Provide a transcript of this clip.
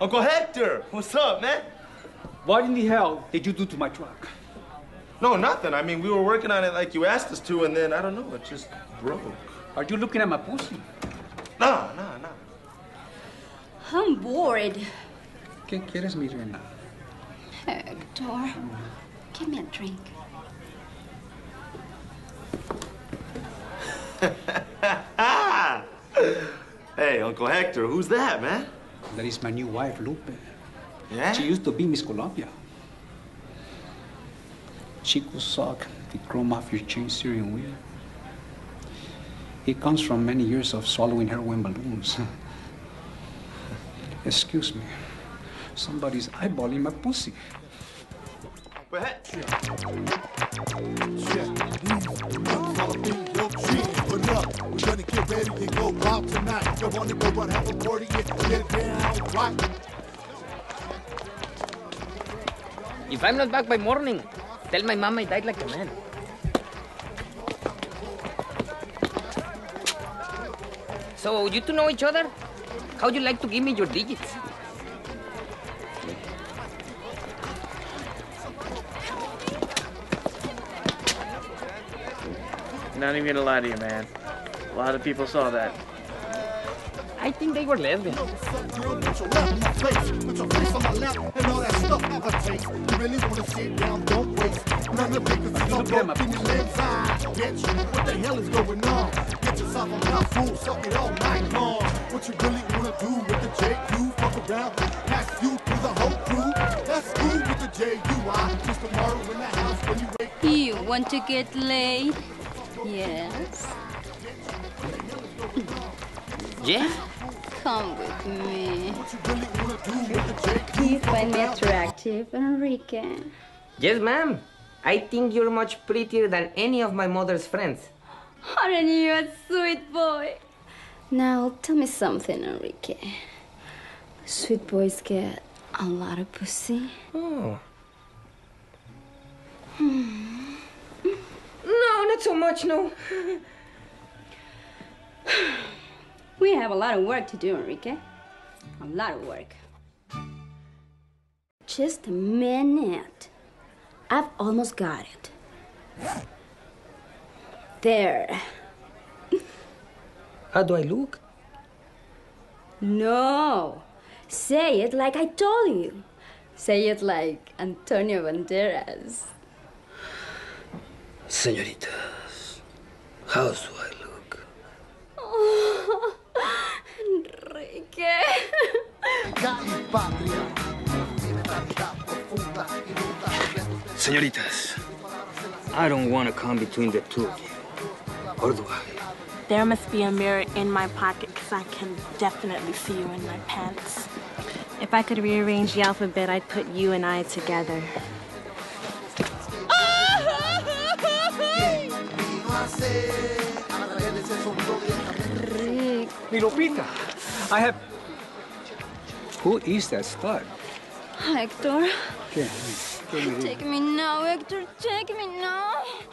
Uncle Hector, what's up, man? What in the hell did you do to my truck? No, nothing. I mean, we were working on it like you asked us to, and then, I don't know, it just broke. Are you looking at my pussy? No. I'm bored. ¿Qué quieres, mi reina? Hector, give me a drink. Hey, Uncle Hector, who's that, man? That is my new wife, Lupe. Yeah? She used to be Miss Colombia. Chico Suck, the chrome off your chain steering wheel. It comes from many years of swallowing heroin balloons. Excuse me. Somebody's eyeballing my pussy. We're gonna get ready to go out tonight. You wanna go out, have a party, get down, right? If I'm not back by morning, tell my mom I died like a man. So, you two know each other? How'd you like to give me your digits? Not even gonna lie to you, man. A lot of people saw that. I think they were lesbian. You want to get laid? Yes. Yeah? Come with me. Do you find me attractive, Enrique? Yes, ma'am. I think you're much prettier than any of my mother's friends. Aren't you a sweet boy? Now, tell me something, Enrique. Sweet boys get a lot of pussy. Oh. No, not so much, no. We have a lot of work to do, Enrique. A lot of work. Just a minute. I've almost got it. There. How do I look? No. Say it like I told you. Say it like Antonio Banderas. Señoritas, how do I look? Oh, Enrique. Señoritas, I don't want to come between the two of you. Or do I? There must be a mirror in my pocket because I can definitely see you in my pants. If I could rearrange the alphabet, I'd put you and I together. Mi Lupita, I have... Who is that stud? Hector. Take me now, Hector. Take me now.